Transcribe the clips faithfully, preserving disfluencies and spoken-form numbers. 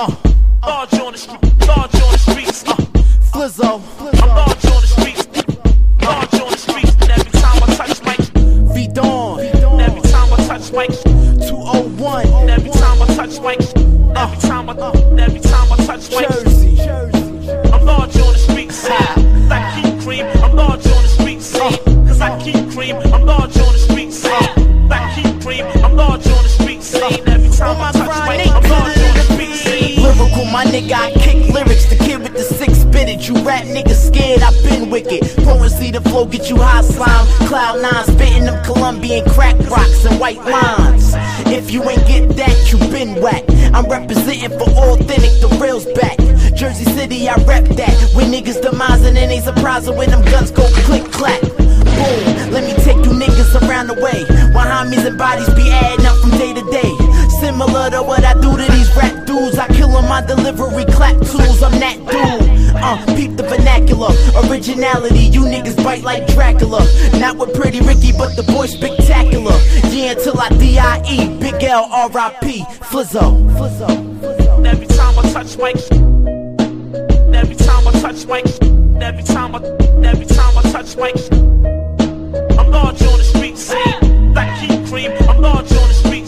Uh, large on the street, large on the streets. Uh, Flizzo, I'm large on the streets, large on the streets. And every time I touch mics, V.Don. And every time I touch mics, two oh one. And every time I touch mics, every time I, and every time I touch mics, Jersey, I'm large on the streets. Cause I keep cream, I'm large on the streets. Cause I keep cream, I'm large on the streets. Cause I keep cream, I'm large on the streets. Every time I touch mics, I'm large. My nigga, I kick lyrics, the kid with the six bitted. You rap niggas scared, I been wicked. Fluency, the flow, get you high slime. Cloud nine, spitting them Colombian crack rocks and white lines. If you ain't get that, you been whack. I'm representing for authentic, the real's back. Jersey City, I rap that. When niggas demising and ain't surprising when them guns go click clack. Boom, let me take you niggas around the way. While homies and bodies be adding up from day to day. Similar to what I do to these rap dudes, I kill them, my delivery clap tools, I'm that dude. Uh, peep the vernacular, originality, you niggas bite like Dracula. Not with Pretty Ricky, but the boy spectacular. Yeah, until I die, Big L, R I P, Flizzo. Every time I touch mics, every time I touch mics, every time I, every time I touch mics, I'm large on the streets. I keep cream, I'm large on the streets.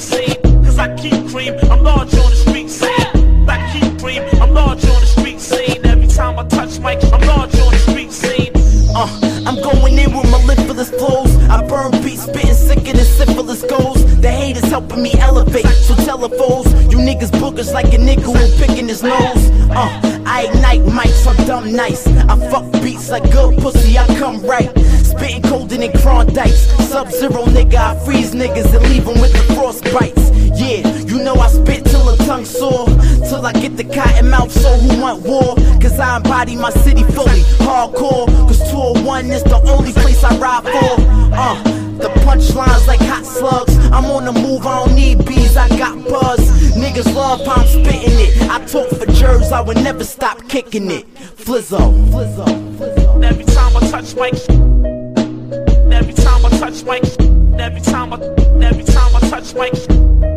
I keep cream, I'm large on the streets. I keep cream, I'm large on the street scene. Every time I touch mic, I'm large on the street scene. Uh, I'm going in with mellifluous flows. I burn beats, spitting sicker than syphilis goes. The hate is helping me elevate, so tell the foes. You niggas boogers like a nigga who picking his nose. Uh, I ignite mics, I'm dumb nice. I fuck beats like good pussy, I come right. Spitting colder than Krondyke's. Sub-zero nigga, I freeze niggas and leave them with the frostbites. Yeah, you know I spit till the tongue sore, till I get the cotton mouth, so who want war? Cause I embody my city fully, hardcore. Cause two oh one is the only place I ride for. Uh, the punchlines like hot slugs. I'm on the move, I don't need bees, I got buzz. Niggas love how I'm spitting it. I talk for Jersey, I would never stop kicking it. Flizzo, Flizzo. Every time I touch mics, every time I touch mics, every time I, every time I touch mics.